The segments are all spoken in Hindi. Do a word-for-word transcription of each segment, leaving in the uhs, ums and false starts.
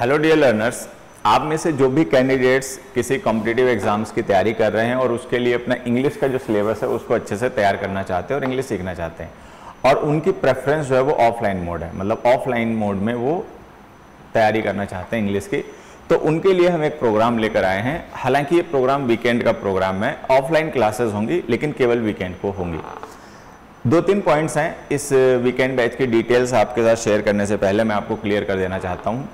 हेलो डियर लर्नर्स, आप में से जो भी कैंडिडेट्स किसी कॉम्पिटिटिव एग्जाम्स की तैयारी कर रहे हैं और उसके लिए अपना इंग्लिश का जो सिलेबस है उसको अच्छे से तैयार करना चाहते हैं और इंग्लिश सीखना चाहते हैं और उनकी प्रेफरेंस जो है वो ऑफलाइन मोड है, मतलब ऑफलाइन मोड में वो तैयारी करना चाहते हैं इंग्लिश की, तो उनके लिए हम एक प्रोग्राम लेकर आए हैं। हालांकि ये प्रोग्राम वीकेंड का प्रोग्राम है, ऑफलाइन क्लासेस होंगी लेकिन केवल वीकेंड को होंगी। दो तीन पॉइंट्स हैं इस वीकेंड बैच की डिटेल्स आपके साथ शेयर करने से पहले मैं आपको क्लियर कर देना चाहता हूँ।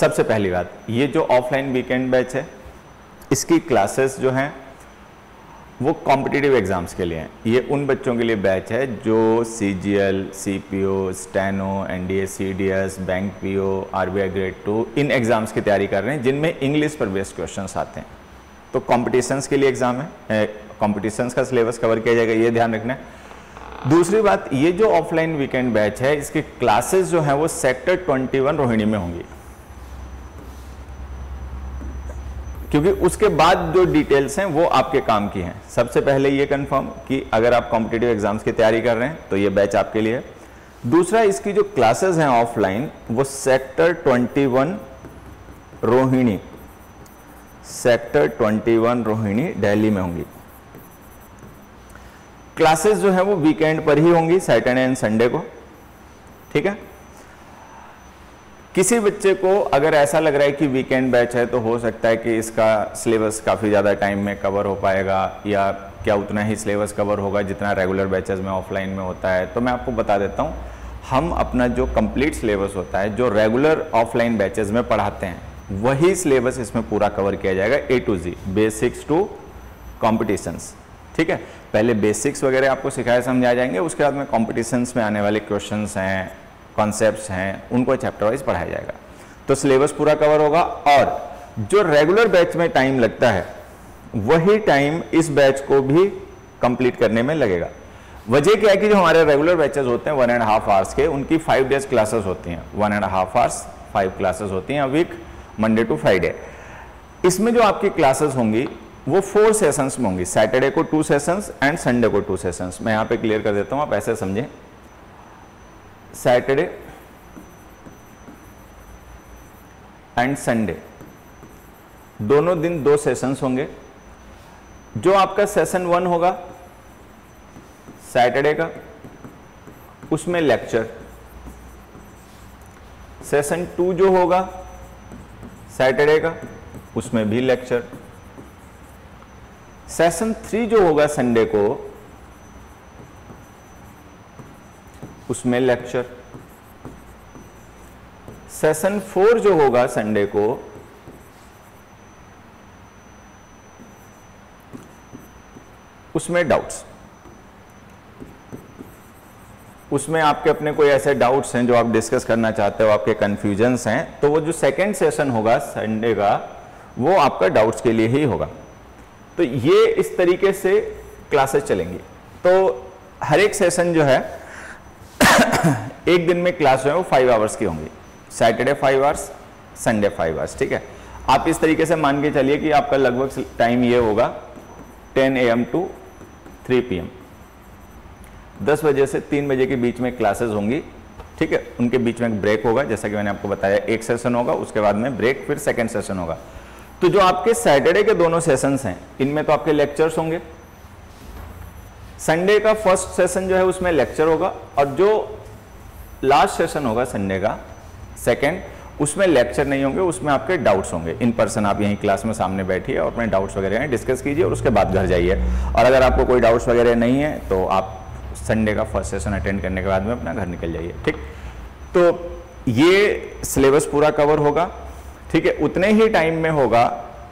सबसे पहली बात, ये जो ऑफलाइन वीकेंड बैच है इसकी क्लासेस जो हैं वो कॉम्पिटिटिव एग्ज़ाम्स के लिए हैं। ये उन बच्चों के लिए बैच है जो C G L, C P O, steno, N D A, C D S, bank P O, R B I grade two इन एग्ज़ाम्स की तैयारी कर रहे हैं जिनमें इंग्लिश पर बेस्ड क्वेश्चंस आते हैं। तो कॉम्पिटिशन्स के लिए एग्ज़ाम है, कॉम्पिटिशन्स का सिलेबस कवर किया जाएगा, ये ध्यान रखना है। दूसरी बात, ये जो ऑफलाइन वीकेंड बैच है इसकी क्लासेस जो हैं वो सेक्टर ट्वेंटी वन रोहिणी में होंगी, क्योंकि उसके बाद जो डिटेल्स हैं वो आपके काम की हैं। सबसे पहले ये कंफर्म कि अगर आप कॉम्पिटिटिव एग्जाम्स की तैयारी कर रहे हैं तो ये बैच आपके लिए है। दूसरा, इसकी जो क्लासेस हैं ऑफलाइन वो sector twenty one Rohini sector twenty one Rohini Delhi में होंगी। क्लासेस जो है वो वीकेंड पर ही होंगी, सैटरडे एंड संडे को, ठीक है। किसी बच्चे को अगर ऐसा लग रहा है कि वीकेंड बैच है तो हो सकता है कि इसका सिलेबस काफ़ी ज़्यादा टाइम में कवर हो पाएगा या क्या उतना ही सिलेबस कवर होगा जितना रेगुलर बैचेस में ऑफलाइन में होता है, तो मैं आपको बता देता हूँ, हम अपना जो कंप्लीट सिलेबस होता है जो रेगुलर ऑफलाइन बैचेस में पढ़ाते हैं वही सिलेबस इसमें पूरा कवर किया जाएगा, A to Z, basics to competitions, ठीक है। पहले बेसिक्स वगैरह आपको सिखाए समझाए जाएंगे, उसके बाद में कॉम्पिटिशन्स में आने वाले क्वेश्चन हैं, कॉन्सेप्ट्स हैं, उनको चैप्टर वाइज पढ़ाया जाएगा, तो सिलेबस पूरा कवर होगा। और जो रेगुलर बैच में टाइम लगता है वही टाइम इस बैच को भी कंप्लीट करने में लगेगा। वजह क्या है कि जो हमारे रेगुलर बैचेस होते हैं वन एंड हाफ आवर्स के, उनकी फाइव डेज क्लासेस होती हैं, one and half hours five classes होती हैं वीक, मंडे टू फ्राइडे। इसमें जो आपकी क्लासेस होंगी वो फोर सेशंस में होंगी, सैटरडे को टू सेशंस एंड संडे को टू सेशंस। मैं यहाँ पे क्लियर कर देता हूँ, आप ऐसे समझें, सैटरडे एंड संडे दोनों दिन दो सेशंस होंगे। जो आपका सेशन वन होगा सैटरडे का, उसमें लेक्चर, सेशन टू जो होगा सैटरडे का उसमें भी लेक्चर, सेशन थ्री जो होगा संडे को उसमें लेक्चर, सेशन फोर जो होगा संडे को उसमें डाउट्स, उसमें आपके अपने कोई ऐसे डाउट्स हैं जो आप डिस्कस करना चाहते हो, आपके कंफ्यूजन्स हैं, तो वो जो सेकंड सेशन होगा संडे का वो आपका डाउट्स के लिए ही होगा। तो ये इस तरीके से क्लासेस चलेंगी। तो हर एक सेशन जो है एक दिन में क्लास जो है वो फाइव आवर्स की होंगी, Saturday five hours Sunday five hours, ठीक है। आप इस तरीके से मान के चलिए कि आपका लगभग टाइम ये होगा ten A M to three P M, दस बजे से तीन बजे के बीच में क्लासेस होंगी, ठीक है। उनके बीच में एक ब्रेक होगा, जैसा कि मैंने आपको बताया एक सेशन होगा, उसके बाद में ब्रेक, फिर सेकेंड सेशन होगा। तो जो आपके सैटरडे के दोनों सेशंस हैं इनमें तो आपके लेक्चर्स होंगे, संडे का फर्स्ट सेशन जो है उसमें लेक्चर होगा, और जो लास्ट सेशन होगा संडे का सेकंड उसमें लेक्चर नहीं होंगे, उसमें आपके डाउट्स होंगे। इन पर्सन आप यहीं क्लास में सामने बैठिए और अपने डाउट्स वगैरह हैं डिस्कस कीजिए और उसके बाद घर जाइए। और अगर आपको कोई डाउट्स वगैरह नहीं है तो आप संडे का फर्स्ट सेशन अटेंड करने के बाद में अपना घर निकल जाइए, ठीक। तो ये सिलेबस पूरा कवर होगा, ठीक है, उतने ही टाइम में होगा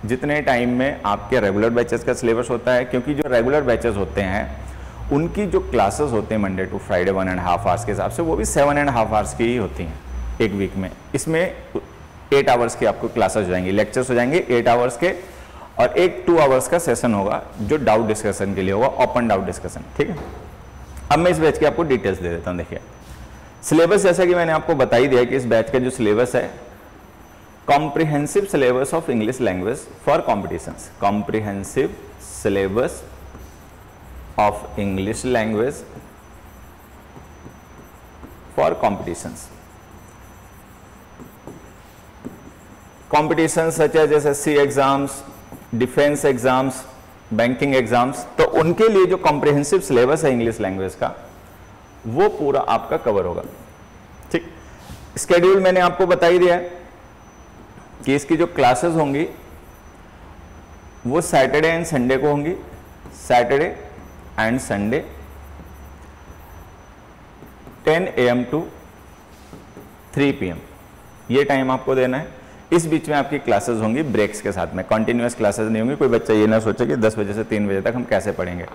जितने टाइम में आपके रेगुलर बैचेस का सिलेबस होता है, क्योंकि जो रेगुलर बैचेस होते हैं उनकी जो क्लासेस होते हैं Monday to Friday one and half hours के हिसाब से वो भी सेवन एंड हाफ आवर्स की ही होती हैं एक वीक में। इसमें एट आवर्स की आपको क्लासेस हो जाएंगी, लेक्चर्स हो जाएंगे एट आवर्स के, और एक टू आवर्स का सेशन होगा जो डाउट डिस्कशन के लिए होगा, ओपन डाउट डिस्कशन, ठीक है। अब मैं इस बैच की आपको डिटेल्स दे देता हूँ। देखिए सिलेबस, जैसा कि मैंने आपको बता ही दिया कि इस बैच का जो सिलेबस है comprehensive syllabus of English language for competitions, comprehensive syllabus of English language for competitions, competition such as S S C exams, defence exams, banking exams, तो उनके लिए जो कॉम्प्रिहेंसिव सिलेबस है इंग्लिश लैंग्वेज का वो पूरा आपका कवर होगा। ठीक, स्केड्यूल मैंने आपको बता ही दिया है कि इसकी जो क्लासेस होंगी वो सैटरडे एंड संडे को होंगी, Saturday and Sunday ten A M to three P M ये टाइम आपको देना है। इस बीच में आपकी क्लासेस होंगी ब्रेक्स के साथ में, कंटिन्यूअस क्लासेस नहीं होंगी। कोई बच्चा ये ना सोचे कि दस बजे से तीन बजे तक हम कैसे पढ़ेंगे।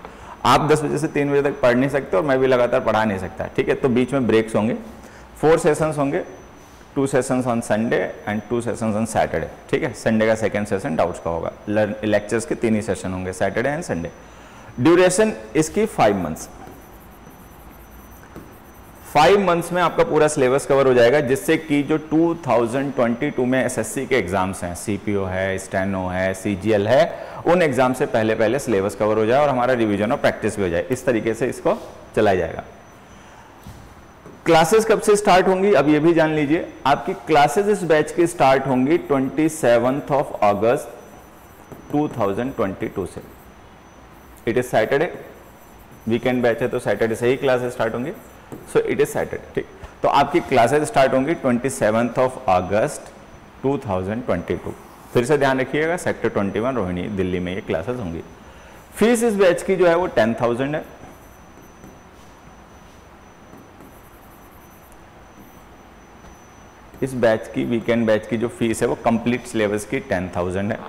आप दस बजे से तीन बजे तक पढ़ नहीं सकते और मैं भी लगातार पढ़ा नहीं सकता, ठीक है। तो बीच में ब्रेक्स होंगे, फोर सेशंस होंगे, two sessions on Sunday and two sessions on Saturday, ठीक है। संडे का सेकेंड सेशन डाउट्स का होगा, लेक्चर्स के तीन ही सेशन होंगे सैटरडे एंड संडे। ड्यूरेशन इसकी फाइव मंथ्स फाइव मंथ्स में आपका पूरा सिलेबस कवर हो जाएगा, जिससे कि जो टू थाउजेंड ट्वेंटी टू में एस एस सी के एग्जाम्स हैं, सी पी ओ है, स्टेनो है, सी जी एल है, उन एग्जाम से पहले पहले सिलेबस कवर हो जाए और हमारा रिवीजन और प्रैक्टिस भी हो जाए। इस तरीके से इसको चलाया जाएगा। क्लासेस कब से स्टार्ट होंगी अब ये भी जान लीजिए। आपकी क्लासेस इस बैच की स्टार्ट होंगी twenty seventh of August two thousand twenty two से। It is Saturday, weekend batch है तो सैटरडे से ही क्लासेस स्टार्ट होंगी, सो इट इज सैटरडे। ठीक, तो आपकी क्लासेस स्टार्ट होंगी twenty seventh of August two thousand twenty two. फिर से ध्यान रखिएगा, sector twenty one Rohini Delhi में ये क्लासेस होंगी। फीस इस बैच की जो है वो टेन थाउजेंड है। इस बैच की, वीकेंड बैच की जो फीस है वो कंप्लीट सिलेबस की टेन थाउजेंड है।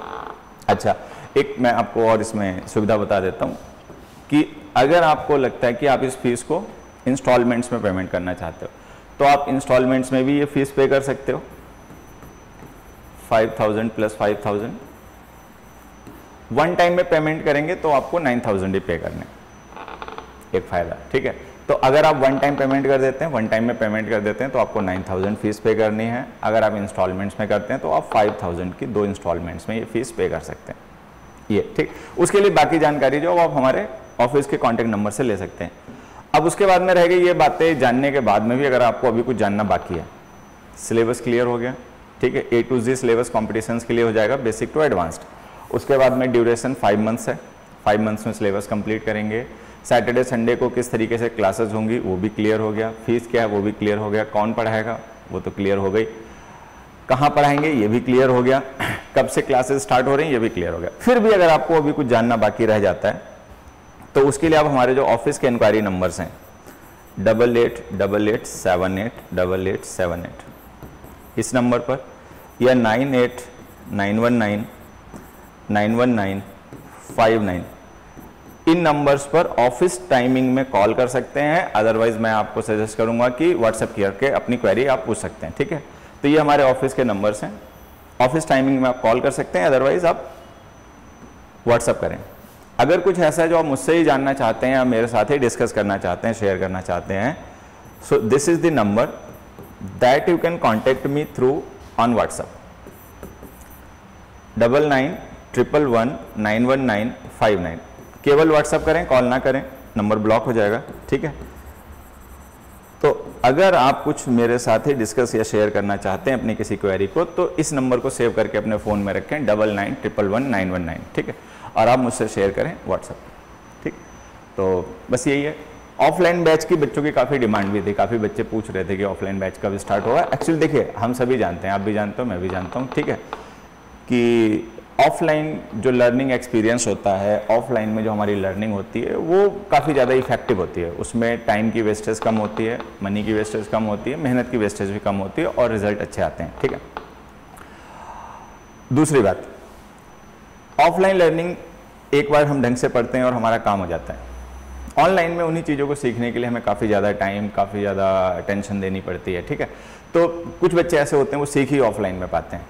अच्छा, एक मैं आपको और इसमें सुविधा बता देता हूँ कि अगर आपको लगता है कि आप इस फीस को इंस्टॉलमेंट्स में पेमेंट करना चाहते हो तो आप इंस्टॉलमेंट्स में भी ये फीस पे कर सकते हो, five thousand plus five thousand. One time में पेमेंट करेंगे तो आपको नाइन थाउजेंड ही पे करने, एक फ़ायदा, ठीक है। तो अगर आप वन टाइम पेमेंट कर देते हैं वन टाइम में पेमेंट कर देते हैं तो आपको नाइन थाउजेंड फीस पे करनी है। अगर आप इंस्टॉलमेंट्स में करते हैं तो आप फाइव थाउजेंड की दो इंस्टॉलमेंट्स में ये फीस पे कर सकते हैं, ये, ठीक। उसके लिए बाकी जानकारी जो आप हमारे ऑफिस के कॉन्टैक्ट नंबर से ले सकते हैं। अब उसके बाद में रह गई ये बातें जानने के बाद में भी अगर आपको अभी कुछ जानना बाकी है, सिलेबस क्लियर हो गया, ठीक है। A to Z syllabus competitions के लिए हो जाएगा, बेसिक टू एडवांस्ड। उसके बाद में ड्यूरेशन फाइव मंथ्स है, फाइव मंथ्स में सिलेबस कंप्लीट करेंगे। सैटरडे संडे को किस तरीके से क्लासेस होंगी वो भी क्लियर हो गया, फीस क्या है वो भी क्लियर हो गया, कौन पढ़ाएगा वो तो क्लियर हो गई, कहाँ पढ़ाएंगे ये भी क्लियर हो गया, कब से क्लासेस स्टार्ट हो रही हैं ये भी क्लियर हो गया। फिर भी अगर आपको अभी कुछ जानना बाकी रह जाता है तो उसके लिए आप हमारे जो ऑफिस के इंक्वायरी नंबर्स हैं double eight double eight seven eight double eight seven eight, इस नंबर पर, या nine eight nine one nine nine one nine five nine, इन नंबर्स पर ऑफिस टाइमिंग में कॉल कर सकते हैं। अदरवाइज मैं आपको सजेस्ट करूंगा कि व्हाट्सएप करके अपनी क्वेरी आप पूछ सकते हैं, ठीक है। तो ये हमारे ऑफिस के नंबर्स हैं, ऑफिस टाइमिंग में आप कॉल कर सकते हैं, अदरवाइज आप व्हाट्सएप करें। अगर कुछ ऐसा है जो आप मुझसे ही जानना चाहते हैं या मेरे साथ ही डिस्कस करना चाहते हैं, शेयर करना चाहते हैं, so this is the number that you can contact me through on WhatsApp, double nine triple one nine one nine five nine. केवल व्हाट्सएप करें, कॉल ना करें, नंबर ब्लॉक हो जाएगा, ठीक है। तो अगर आप कुछ मेरे साथ ही डिस्कस या शेयर करना चाहते हैं अपनी किसी क्वेरी को, तो इस नंबर को सेव करके अपने फ़ोन में रखें, double nine triple one nine one nine, ठीक है, और आप मुझसे शेयर करें व्हाट्सएप, ठीक। तो बस यही है। ऑफलाइन बैच की बच्चों की काफ़ी डिमांड भी थी, काफ़ी बच्चे पूछ रहे थे कि ऑफलाइन बैच कब स्टार्ट होगा। एक्चुअली देखिए, हम सभी जानते हैं, आप भी जानते हो, मैं भी जानता हूँ, ठीक है, कि ऑफलाइन जो लर्निंग एक्सपीरियंस होता है, ऑफलाइन में जो हमारी लर्निंग होती है वो काफ़ी ज़्यादा इफेक्टिव होती है। उसमें टाइम की वेस्टेज कम होती है, मनी की वेस्टेज कम होती है, मेहनत की वेस्टेज भी कम होती है और रिजल्ट अच्छे आते हैं, ठीक है। दूसरी बात, ऑफलाइन लर्निंग एक बार हम ढंग से पढ़ते हैं और हमारा काम हो जाता है। ऑनलाइन में उन्हीं चीज़ों को सीखने के लिए हमें काफ़ी ज़्यादा टाइम, काफ़ी ज़्यादा अटेंशन देनी पड़ती है, ठीक है। तो कुछ बच्चे ऐसे होते हैं वो सीख ही ऑफलाइन में पाते हैं,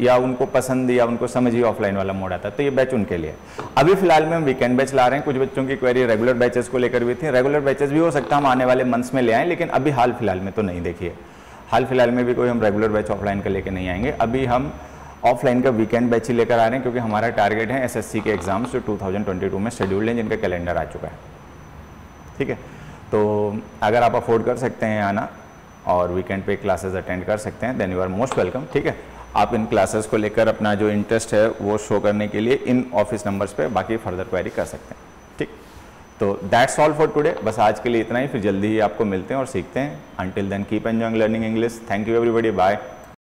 या उनको पसंद या उनको समझ ही ऑफलाइन वाला मोड आता है, तो ये बैच उनके लिए। अभी फिलहाल में हम वीकेंड बैच ला रहे हैं। कुछ बच्चों की क्वेरी रेगुलर बैचेस को लेकर भी थी, रेगुलर बैचेस भी हो सकता है हम आने वाले मंथ्स में ले आएँ, लेकिन अभी हाल फिलहाल में तो नहीं। देखिए, हाल फिलहाल में भी कोई हम रेगुलर बैच ऑफलाइन का लेकर नहीं आएंगे, अभी हम ऑफलाइन का वीकेंड बैच ही लेकर आ रहे हैं, क्योंकि हमारा टारगेट है एसएससी के एग्जाम्स जो टू थाउजेंड ट्वेंटी टू में शेड्यूल्ड हैं, जिनका कैलेंडर आ चुका है, ठीक है। तो अगर आप अफोर्ड कर सकते हैं आना और वीकेंड पे क्लासेस अटेंड कर सकते हैं, then you are most welcome, ठीक है। आप इन क्लासेस को लेकर अपना जो इंटरेस्ट है वो शो करने के लिए इन ऑफिस नंबर्स पे बाकी फर्दर क्वेरी कर सकते हैं। ठीक, तो दैट्स ऑल फॉर टुडे, बस आज के लिए इतना ही, फिर जल्दी ही आपको मिलते हैं और सीखते हैं। Until then keep enjoying learning English. Thank you everybody, bye.